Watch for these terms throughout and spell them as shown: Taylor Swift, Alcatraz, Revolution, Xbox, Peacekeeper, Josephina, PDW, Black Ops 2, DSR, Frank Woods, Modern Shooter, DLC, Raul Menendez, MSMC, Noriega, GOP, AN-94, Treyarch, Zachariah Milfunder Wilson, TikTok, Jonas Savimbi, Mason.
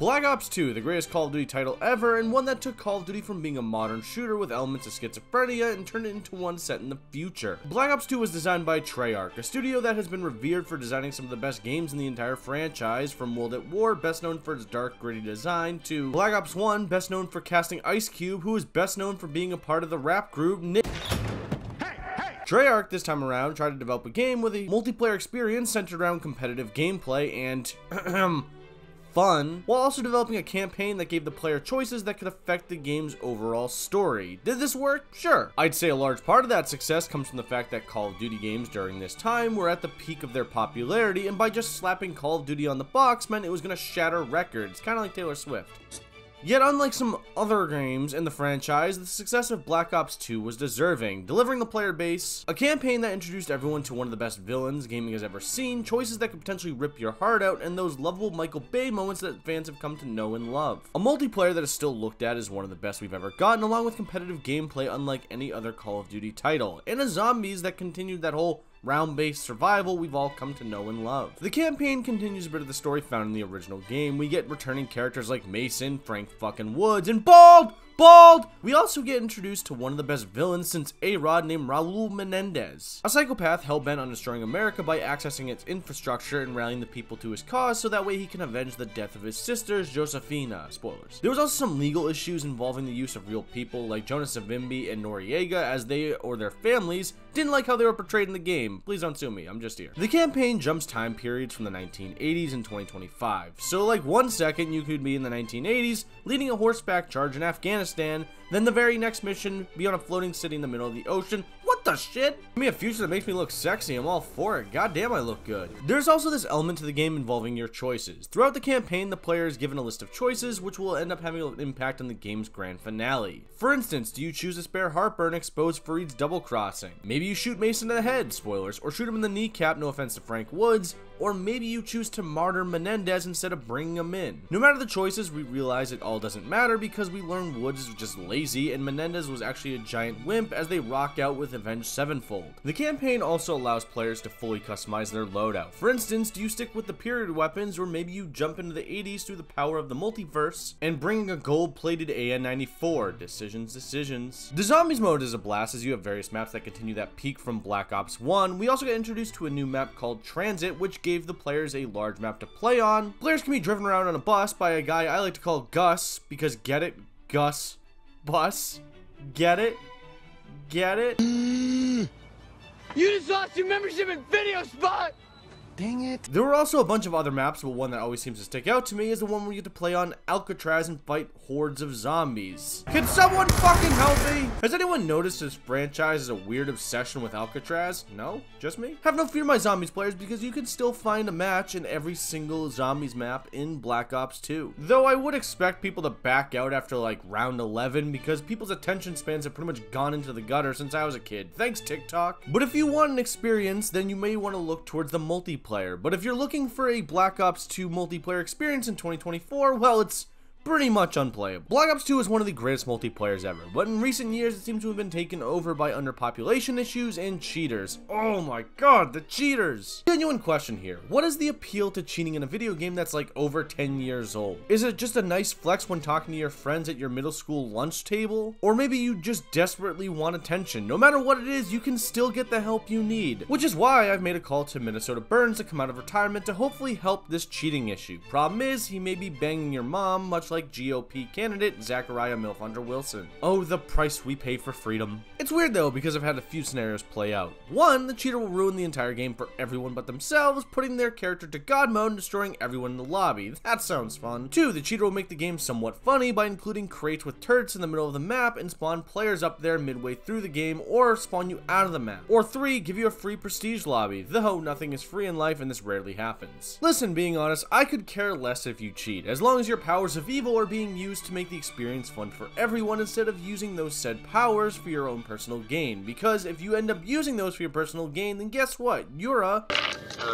Black Ops 2, the greatest Call of Duty title ever, and one that took Call of Duty from being a modern shooter with elements of schizophrenia and turned it into one set in the future. Black Ops 2 was designed by Treyarch, a studio that has been revered for designing some of the best games in the entire franchise, from World at War, best known for its dark, gritty design, to Black Ops 1, best known for casting Ice Cube, who is best known for being a part of the rap group Treyarch this time around tried to develop a game with a multiplayer experience centered around competitive gameplay and fun, while also developing a campaign that gave the player choices that could affect the game's overall story. Did this work? Sure. I'd say a large part of that success comes from the fact that Call of Duty games during this time were at the peak of their popularity, and by just slapping Call of Duty on the box meant it was going to shatter records, kind of like Taylor Swift. Yet unlike some other games in the franchise, the success of Black Ops 2 was deserving, delivering the player base a campaign that introduced everyone to one of the best villains gaming has ever seen, choices that could potentially rip your heart out, and those lovable Michael Bay moments that fans have come to know and love. A multiplayer that is still looked at as one of the best we've ever gotten, along with competitive gameplay unlike any other Call of Duty title, and a zombies that continued that whole round-based survival we've all come to know and love. The campaign continues a bit of the story found in the original game. We get returning characters like Mason, Frank fucking Woods, and BALD! We also get introduced to one of the best villains since A-Rod named Raul Menendez, a psychopath hell-bent on destroying America by accessing its infrastructure and rallying the people to his cause so that way he can avenge the death of his sisters, Josephina. Spoilers. There was also some legal issues involving the use of real people like Jonas Savimbi and Noriega, as they or their families didn't like how they were portrayed in the game. Please don't sue me, I'm just here. The campaign jumps time periods from the 1980s and 2025, so like 1 second you could be in the 1980s leading a horseback charge in Afghanistan, then the very next mission be on a floating city in the middle of the ocean. What the shit? Give me a future that makes me look sexy, I'm all for it. Goddamn, I look good. There's also this element to the game involving your choices. Throughout the campaign, the player is given a list of choices which will end up having an impact on the game's grand finale. For instance, do you choose to spare Heartburn exposed for Reed's double crossing? Maybe you shoot Mason to the head, spoilers, or shoot him in the kneecap, no offense to Frank Woods. Or maybe you choose to martyr Menendez instead of bringing him in. No matter the choices, we realize it all doesn't matter because we learn Woods was just lazy and Menendez was actually a giant wimp as they rock out with Avenged Sevenfold. The campaign also allows players to fully customize their loadout. For instance, do you stick with the period weapons, or maybe you jump into the 80s through the power of the multiverse and bring a gold-plated AN-94. Decisions. The Zombies mode is a blast as you have various maps that continue that peak from Black Ops 1. We also get introduced to a new map called Transit, which gave the players a large map to play on. Players can be driven around on a bus by a guy I like to call Gus, because get it? Gus. Bus. Get it? Get it? You just lost your membership in Video Spot! Dang it. There were also a bunch of other maps, but one that always seems to stick out to me is the one where you get to play on Alcatraz and fight hordes of zombies. Can someone fucking help me? Has anyone noticed this franchise is a weird obsession with Alcatraz? No? Just me? Have no fear, my zombies players, because you can still find a match in every single zombies map in Black Ops 2. Though I would expect people to back out after like round 11 because people's attention spans have pretty much gone into the gutter since I was a kid. Thanks, TikTok. But if you want an experience, then you may want to look towards the multiplayer. But if you're looking for a Black Ops 2 multiplayer experience in 2024, well, it's pretty much unplayable. Black Ops 2 is one of the greatest multiplayers ever, but in recent years it seems to have been taken over by underpopulation issues and cheaters. Oh my god, the cheaters! Genuine question here, what is the appeal to cheating in a video game that's like over 10 years old? Is it just a nice flex when talking to your friends at your middle school lunch table? Or maybe you just desperately want attention. No matter what it is, you can still get the help you need. Which is why I've made a call to Minnesota Burns to come out of retirement to hopefully help this cheating issue. Problem is, he may be banging your mom, much like GOP candidate Zachariah Milfunder Wilson. Oh, the price we pay for freedom. It's weird though, because I've had a few scenarios play out. One, the cheater will ruin the entire game for everyone but themselves, putting their character to god mode and destroying everyone in the lobby. That sounds fun. Two, the cheater will make the game somewhat funny by including crates with turrets in the middle of the map and spawn players up there midway through the game or spawn you out of the map. Or three, give you a free prestige lobby, though nothing is free in life and this rarely happens. Listen, being honest, I could care less if you cheat, as long as your powers of evil evil are being used to make the experience fun for everyone instead of using those said powers for your own personal gain. Because if you end up using those for your personal gain, then guess what? You're a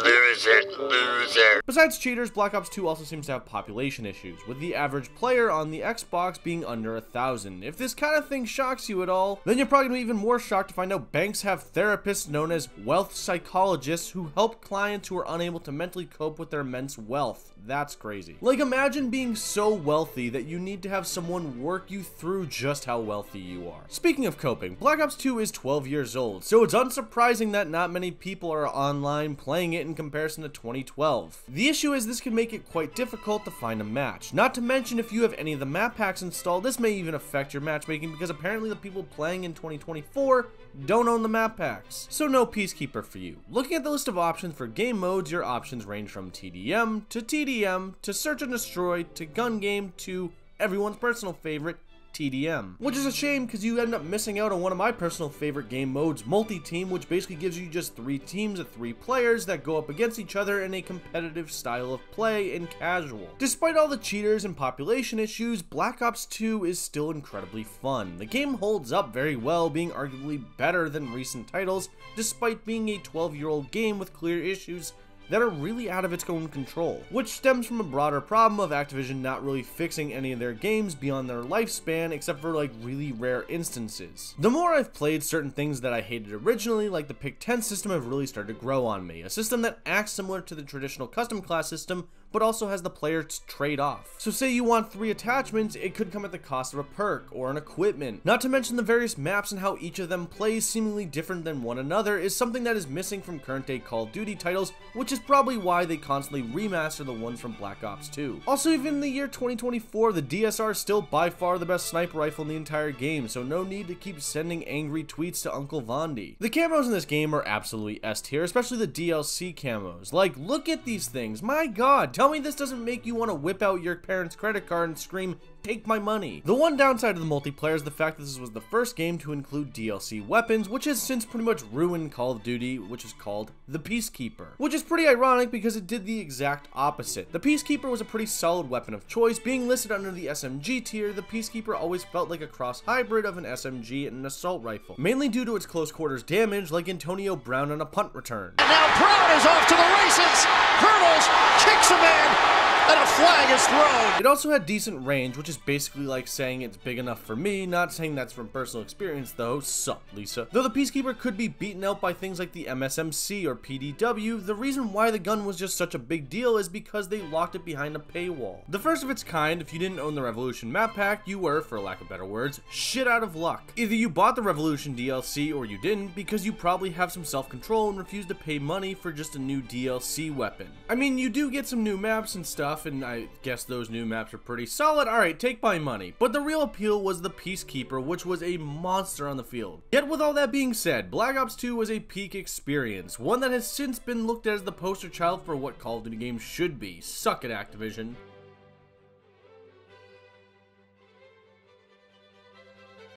loser. Besides cheaters, Black Ops 2 also seems to have population issues, with the average player on the Xbox being under 1,000. If this kind of thing shocks you at all, then you're probably gonna be even more shocked to find out banks have therapists known as wealth psychologists who help clients who are unable to mentally cope with their immense wealth. That's crazy. Like, imagine being so wealthy that you need to have someone work you through just how wealthy you are. Speaking of coping, Black Ops 2 is 12 years old, so it's unsurprising that not many people are online playing it in comparison to 2012. The issue is this can make it quite difficult to find a match. Not to mention, if you have any of the map packs installed, this may even affect your matchmaking, because apparently the people playing in 2024 don't own the map packs. So no Peacekeeper for you. Looking at the list of options for game modes, your options range from TDM to TDM to search and destroy to gun game to everyone's personal favorite, TDM, which is a shame because you end up missing out on one of my personal favorite game modes, multi-team, which basically gives you just 3 teams of 3 players that go up against each other in a competitive style of play and casual. Despite all the cheaters and population issues, Black Ops 2 is still incredibly fun. The game holds up very well, being arguably better than recent titles, despite being a 12-year-old game with clear issues that are really out of its own control, which stems from a broader problem of Activision not really fixing any of their games beyond their lifespan, except for like really rare instances. The more I've played, certain things that I hated originally, like the pick 10 system, have really started to grow on me, a system that acts similar to the traditional custom class system, but also has the player trade off. So say you want 3 attachments, it could come at the cost of a perk or an equipment. Not to mention the various maps and how each of them plays seemingly different than one another is something that is missing from current day Call of Duty titles, which is probably why they constantly remaster the ones from Black Ops 2. Also, even in the year 2024, the DSR is still by far the best sniper rifle in the entire game, so no need to keep sending angry tweets to Uncle Vondi. The camos in this game are absolutely S tier, especially the DLC camos. Like, look at these things, my god. Tell me this doesn't make you want to whip out your parents' credit card and scream, "Take my money." The one downside of the multiplayer is the fact that this was the first game to include DLC weapons, which has since pretty much ruined Call of Duty, which is called the Peacekeeper. Which is pretty ironic because it did the exact opposite. The Peacekeeper was a pretty solid weapon of choice. Being listed under the SMG tier, the Peacekeeper always felt like a cross hybrid of an SMG and an assault rifle, mainly due to its close quarters damage, like Antonio Brown on a punt return. And now Brown is off to the races! Hurdles, kicks a man! And a flag is thrown. It also had decent range, which is basically like saying it's big enough for me. Not saying that's from personal experience though, sup Lisa. Though the Peacekeeper could be beaten out by things like the MSMC or PDW, the reason why the gun was just such a big deal is because they locked it behind a paywall. The first of its kind, if you didn't own the Revolution map pack, you were, for lack of better words, shit out of luck. Either you bought the Revolution DLC or you didn't, because you probably have some self-control and refuse to pay money for just a new DLC weapon. I mean, you do get some new maps and stuff, and I guess those new maps are pretty solid. Alright, take my money. But the real appeal was the Peacekeeper, which was a monster on the field. Yet with all that being said, Black Ops 2 was a peak experience, one that has since been looked at as the poster child for what Call of Duty games should be. Suck it, Activision.